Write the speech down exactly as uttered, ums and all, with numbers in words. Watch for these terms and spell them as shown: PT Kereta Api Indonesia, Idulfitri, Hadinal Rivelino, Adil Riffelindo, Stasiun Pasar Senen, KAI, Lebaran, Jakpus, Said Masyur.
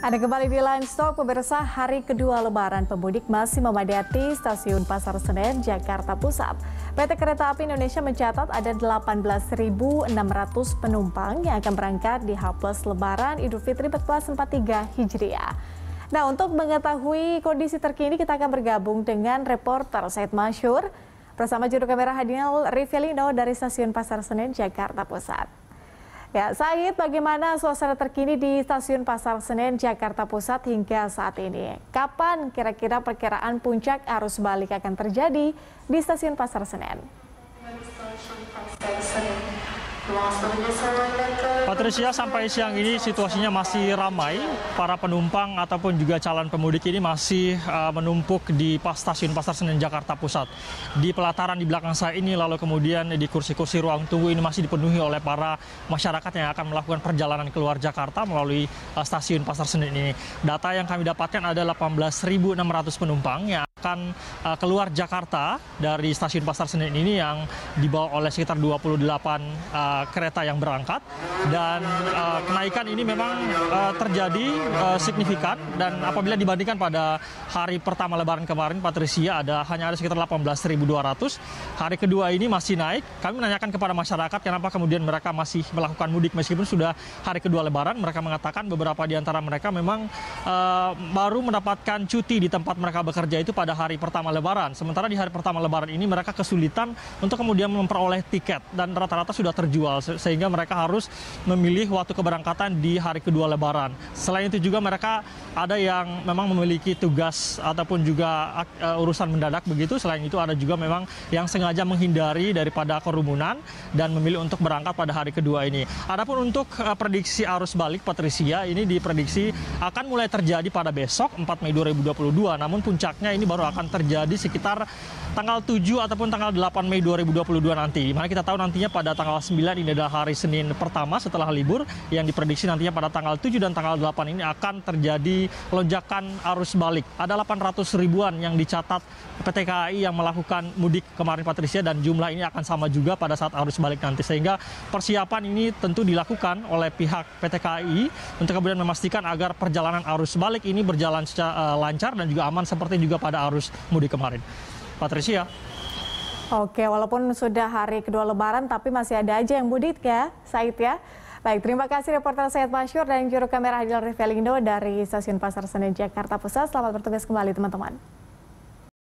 Anda kembali di Line Stock, pemirsa. Hari kedua Lebaran, pemudik masih memadati Stasiun Pasar Senen, Jakarta Pusat. P T Kereta Api Indonesia mencatat ada delapan belas ribu enam ratus penumpang yang akan berangkat di H plus Lebaran Idul Fitri seribu empat ratus empat puluh tiga Hijriah. Nah, untuk mengetahui kondisi terkini, kita akan bergabung dengan reporter Said Masyur bersama juru kamera Hadinal Rivelino dari Stasiun Pasar Senen, Jakarta Pusat. Ya, Said, bagaimana suasana terkini di Stasiun Pasar Senen, Jakarta Pusat hingga saat ini? Kapan kira-kira perkiraan puncak arus balik akan terjadi di Stasiun Pasar Senen? Patricia, sampai siang ini situasinya masih ramai. Para penumpang ataupun juga calon pemudik ini masih uh, menumpuk di Stasiun Pasar Senen, Jakarta Pusat. Di pelataran di belakang saya ini, lalu kemudian di kursi-kursi ruang tunggu ini masih dipenuhi oleh para masyarakat yang akan melakukan perjalanan keluar Jakarta melalui uh, Stasiun Pasar Senen ini. Data yang kami dapatkan ada delapan belas ribu enam ratus penumpang yang akan uh, keluar Jakarta dari Stasiun Pasar Senen ini, yang dibawa oleh sekitar dua puluh delapan uh, kereta yang berangkat. Dan uh, kenaikan ini memang uh, terjadi uh, signifikan, dan apabila dibandingkan pada hari pertama Lebaran kemarin, Patricia, ada hanya ada sekitar delapan belas ribu dua ratus. Hari kedua ini masih naik. Kami menanyakan kepada masyarakat kenapa kemudian mereka masih melakukan mudik meskipun sudah hari kedua Lebaran. Mereka mengatakan beberapa di antara mereka memang uh, baru mendapatkan cuti di tempat mereka bekerja itu pada hari pertama Lebaran. Sementara di hari pertama Lebaran ini mereka kesulitan untuk kemudian memperoleh tiket, dan rata-rata sudah terjual, sehingga mereka harus memilih waktu keberangkatan di hari kedua Lebaran. Selain itu juga mereka ada yang memang memiliki tugas ataupun juga uh, urusan mendadak begitu. Selain itu ada juga memang yang sengaja menghindari daripada kerumunan dan memilih untuk berangkat pada hari kedua ini. Adapun untuk uh, prediksi arus balik, Patricia, ini diprediksi akan mulai terjadi pada besok empat Mei dua ribu dua puluh dua. Namun puncaknya ini baru akan terjadi sekitar tanggal tujuh ataupun tanggal delapan Mei dua ribu dua puluh dua nanti. Dimana kita tahu nantinya pada tanggal sembilan ini adalah hari Senin pertama setelah libur, yang diprediksi nantinya pada tanggal tujuh dan tanggal delapan ini akan terjadi lonjakan arus balik. Ada delapan ratus ribuan yang dicatat P T K A I yang melakukan mudik kemarin, Patricia, dan jumlah ini akan sama juga pada saat arus balik nanti. Sehingga persiapan ini tentu dilakukan oleh pihak P T K A I untuk kemudian memastikan agar perjalanan arus balik ini berjalan secara lancar dan juga aman seperti juga pada arus mudik kemarin. Patricia. Oke, walaupun sudah hari kedua Lebaran, tapi masih ada aja yang mudik ya, Said ya. Baik, terima kasih reporter Said Masyur dan juru kamera Adil Riffelindo dari Stasiun Pasar Senen, Jakarta Pusat. Selamat bertugas kembali, teman-teman.